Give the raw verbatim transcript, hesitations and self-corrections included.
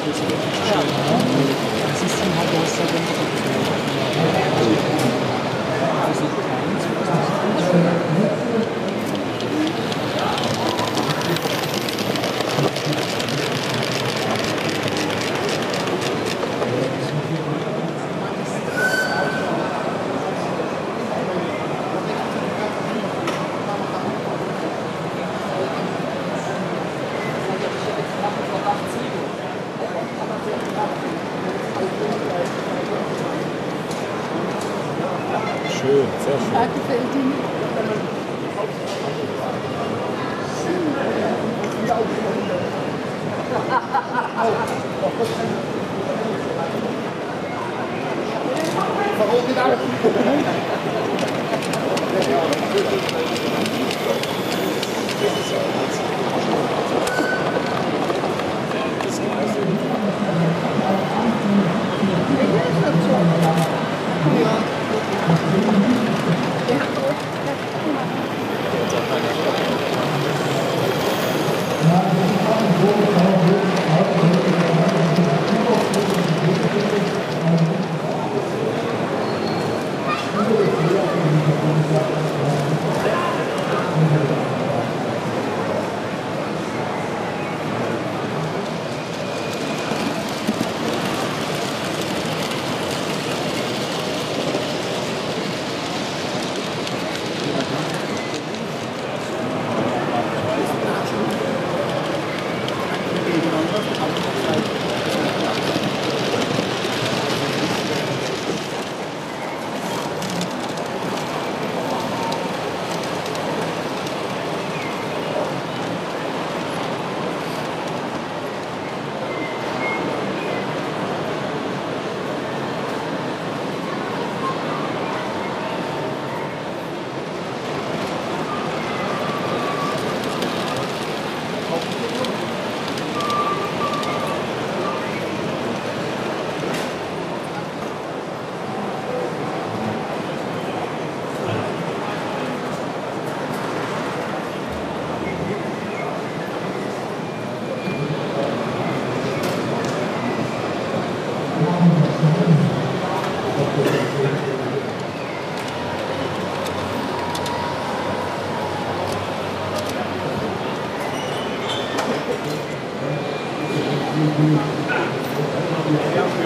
das ist schön. Das ist ein Hadossa, wenn man das ist keins, das ist schön, sehr schön. Danke für die Dinge. Ja.